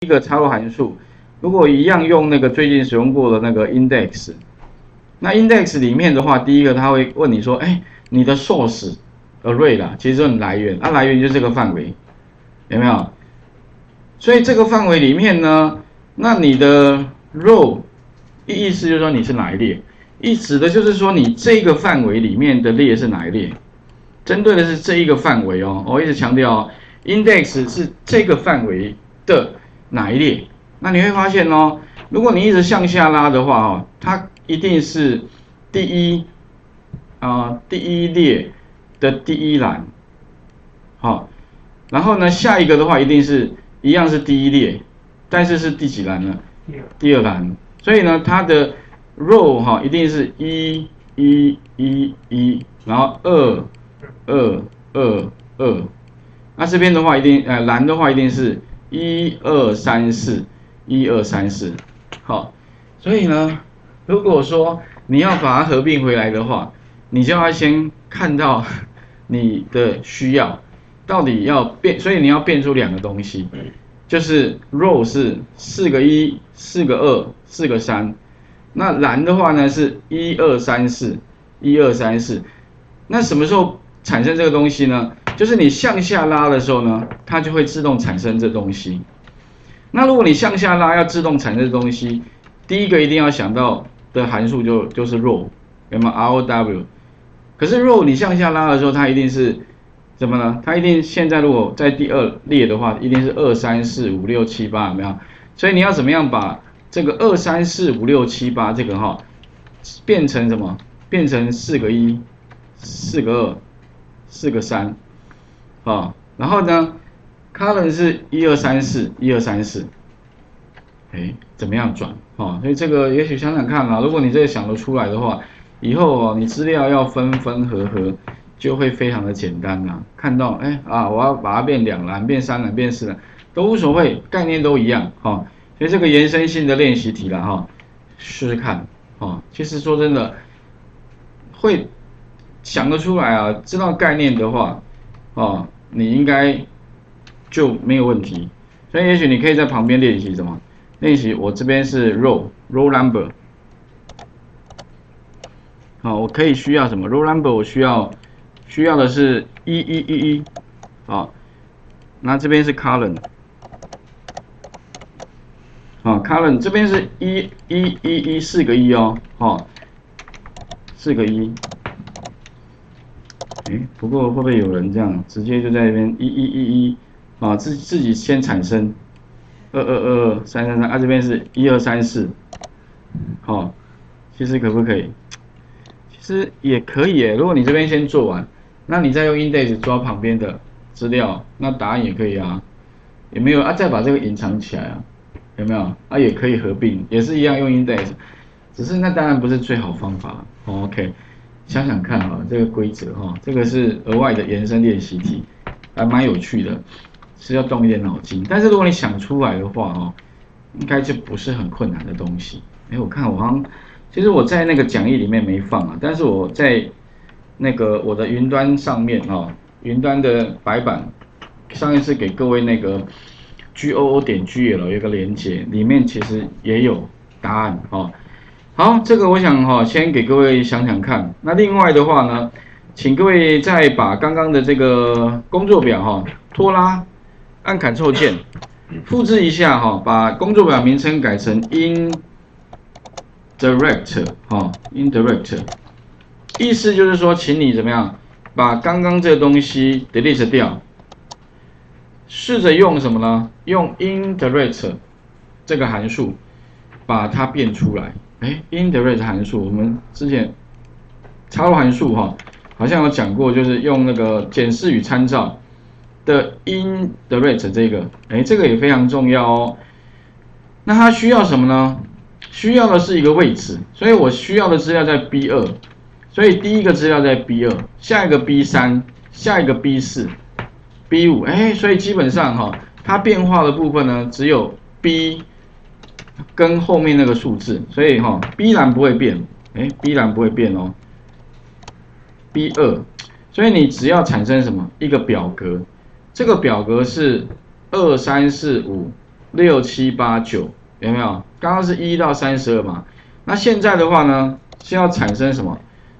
一个插入函数，如果一样用那个最近使用过的那个 index， 那 index 里面的话，第一个它会问你说，哎，你的 source array 啦，其实就是来源，啊，来源就是这个范围，有没有？所以这个范围里面呢，那你的 row 意思就是说你是哪一列，指的就是说你这个范围里面的列是哪一列，针对的是这一个范围哦。我一直强调哦 ，index 是这个范围的 哪一列？那你会发现哦，如果你一直向下拉的话哦，它一定是第一列的第一栏，好、哦，然后呢下一个的话一定是一样是第一列，但是是第几栏呢？第二栏。所以呢，它的 row 哈、哦、一定是1 1 1 1，然后2 2 2 2，那这边的话一定栏的话一定是 1 2 3 4 1 2 3 4，好，所以呢，如果说你要把它合并回来的话，你就要先看到你的需要到底要变，所以你要变出两个东西，就是 row 是4 个 1 4 个 2 4 个 3，那栏的话呢是1 2 3 4 1 2 3 4，那什么时候产生这个东西呢？ 就是你向下拉的时候呢，它就会自动产生这东西。那如果你向下拉要自动产生这东西，第一个一定要想到的函数就是 row， 有没有 row？ 可是 row 你向下拉的时候，它一定是什么呢？它一定现在如果在第二列的话，一定是2 3 4 5 6 7 8，有没有？所以你要怎么样把这个2 3 4 5 6 7 8这个哈变成什么？变成4 个 1 4 个 2 4 个 3。 啊、哦，然后呢 ，column 是1 2 3 4 1 2 3 4，哎，怎么样转？哦，所以这个也许想想看啦，如果你这个想得出来的话，以后哦，你资料要分合就会非常的简单啦。看到哎啊，我要把它变2栏、变3栏、变4栏都无所谓，概念都一样哈、哦。所以这个延伸性的练习题啦哈、哦，试试看哦。其实说真的，会想得出来啊，知道概念的话，哦。 你应该就没有问题，所以也许你可以在旁边练习什么？练习我这边是 row number， 好，我可以需要什么 row number？ 我需要的是1111，好，那这边是 column， 好 column 这边是11114个1哦，好，4个1。 哎，不过会不会有人这样直接就在那边1 1 1 1啊，自己先产生2 2 2 2 3 3 3啊，这边是1 2 3 4，好，其实可不可以？其实也可以耶，如果你这边先做完，那你再用 index 抓旁边的资料，那答案也可以啊，有没有啊？再把这个隐藏起来啊，有没有啊？也可以合并，也是一样用 index， 只是那当然不是最好方法。哦、OK。 想想看啊，这个规则哈，这个是额外的延伸练习题，还蛮有趣的，是要动一点脑筋。但是如果你想出来的话哦，应该就不是很困难的东西。哎，我看我好像，其实我在那个讲义里面没放啊，但是我在那个我的云端上面哦，云端的白板上一次给各位那个 goo.gl 有个连接，里面其实也有答案哦。 好，这个我想哈、哦，先给各位想想看。那另外的话呢，请各位再把刚刚的这个工作表哈、哦，拖拉，按 Ctrl 键，复制一下哈、哦，把工作表名称改成 INDIRECT 哈、哦、，INDIRECT， 意思就是说，请你怎么样，把刚刚这个东西 delete 掉，试着用什么呢？用 INDIRECT 这个函数把它变出来。 哎 ，indirect 函数，我们之前插入函数哈、哦，好像有讲过，就是用那个检视与参照的 indirect 这个，哎，这个也非常重要哦。那它需要什么呢？需要的是一个位置，所以我需要的资料在 B2， 所以第一个资料在 B2， 下一个 B3， 下一个 B4， B5， 哎，所以基本上哈、哦，它变化的部分呢，只有 B。 跟后面那个数字，所以哈、哦、，B 栏不会变，哎 ，B 栏不会变哦 ，B2， 所以你只要产生什么一个表格，这个表格是2 3 4 5 6、7、8、9，有没有？刚刚是1到32嘛，那现在的话呢，是要产生什么？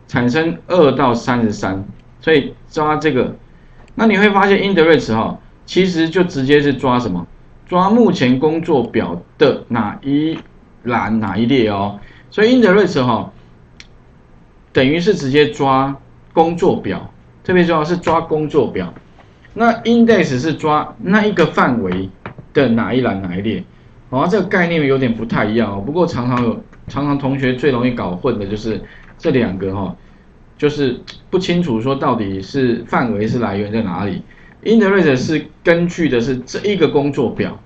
产生2到33，所以抓这个。那你会发现 INDIRECT 哈，其实就直接是抓什么？抓目前工作表的哪一栏哪一列哦。所以 INDIRECT 哈，等于是直接抓工作表，特别重要是抓工作表。那 index 是抓那一个范围的哪一栏哪一列，哦，这个概念有点不太一样哦。不过常常同学最容易搞混的就是这两个哈，就是不清楚说到底是范围是来源在哪里。indirect 是根据的是这一个工作表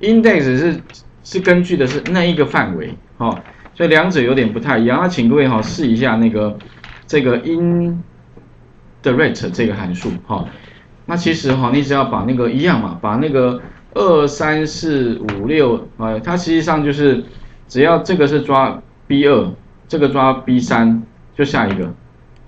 ，index 是根据的是那一个范围，哦，所以两者有点不太一样。那请各位哈试一下那个这个 indirect 这个函数哈。那其实哈，你只要把那个一样嘛，把那个2、3、4、5、6，它实际上就是只要这个是抓 B2， 这个抓 B3， 就下一个，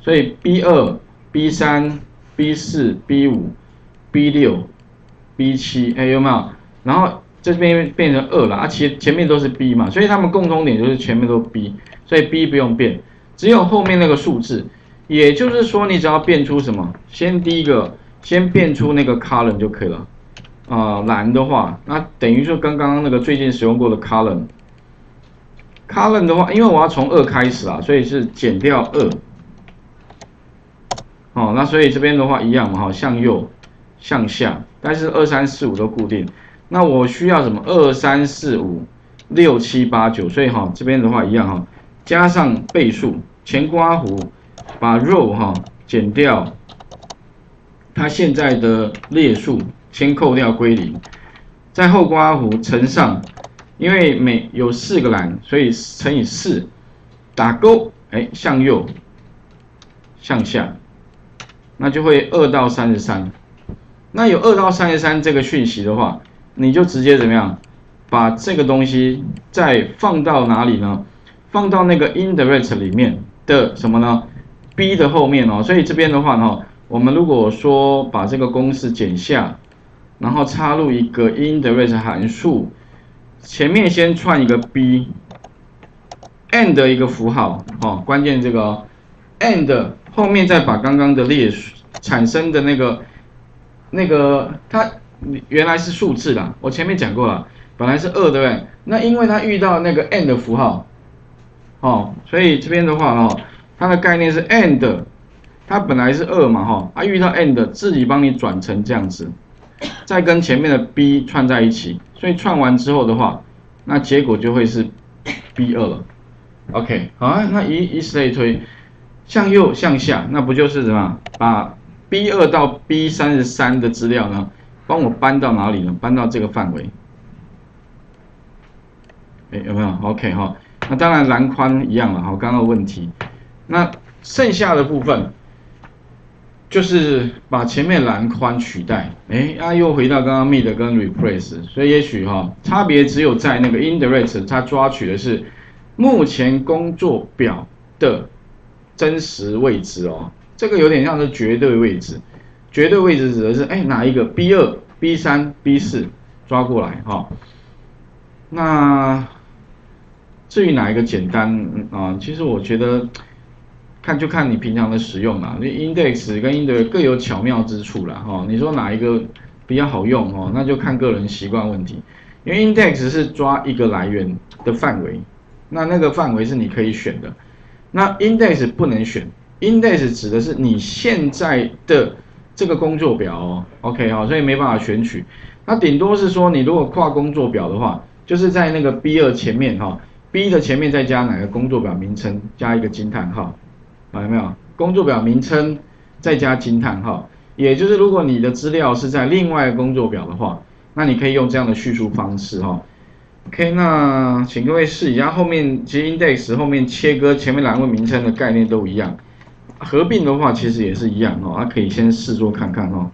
所以 B2、B3、B4、B5、B6、B7， 哎，有没有？然后这边变成2了，啊，前面都是 B 嘛，所以它们共同点就是前面都 B， 所以 B 不用变，只有后面那个数字，也就是说你只要变出什么，先第一个。先变出那个 column 就可以了，栏的话，那等于说跟刚刚那个最近使用过的 column 的话，因为我要从2开始啊，所以是减掉2，哦，那所以这边的话一样嘛，哈，向右、向下，但是2、3、4、5都固定，那我需要什么？2、3、4、5、6、7、8、9，所以哈，这边的话一样哈，加上倍数前刮弧，把 row 哈减掉。它现在的列数先扣掉归零，在后括弧乘上，因为每有4个栏，所以乘以4，打勾，哎，向右，向下，那就会2到33。那有2到33这个讯息的话，你就直接怎么样？把这个东西再放到哪里呢？放到那个 indirect 里面的什么呢 ？B 的后面哦。所以这边的话呢。我们如果说把这个公式剪下，然后插入一个 indirect 函数，前面先串一个 b，and 一个符号，哦，关键这个 and 后面再把刚刚的列数产生的那个它原来是数字啦，我前面讲过了，本来是2，对不对？那因为它遇到那个 and 符号，哦，所以这边的话哦，它的概念是 and。它本来是2嘛，哈，它遇到 and 自己帮你转成这样子，再跟前面的 b 串在一起，所以串完之后的话，那结果就会是 b2 了。OK， 好，啊，那以此类推，向右向下，那不就是什么？把 b2 到 b33 的资料呢，帮我搬到哪里呢？搬到这个范围。哎，有没有 ？OK 哈，那当然栏宽一样了，好，刚刚的问题。那剩下的部分。就是把前面栏宽取代，哎，啊，又回到刚刚 mid 跟 replace， 所以也许哈，差别只有在那个 indirect 它抓取的是目前工作表的真实位置哦，这个有点像是绝对位置，绝对位置指的是哎哪一个 B2、B3、B4 抓过来哈，哦，那至于哪一个简单啊，其实我觉得。看就看你平常的使用啦，那 index 跟 indirect 各有巧妙之处啦，哈，你说哪一个比较好用哦，那就看个人习惯问题。因为 index 是抓一个来源的范围，那个范围是你可以选的，那 index 不能选 ，index 指的是你现在的这个工作表哦 ，OK 哦，所以没办法选取。那顶多是说你如果跨工作表的话，就是在那个 B2 前面哈 ，B 的前面再加哪个工作表名称，加一个惊叹号。啊，有没有工作表名称再加惊叹号？也就是如果你的资料是在另外工作表的话，那你可以用这样的叙述方式哈，哦。OK， 那请各位试一下后面，其实 index 后面切割前面栏位名称的概念都一样，合并的话其实也是一样哦，啊，可以先试做看看哦。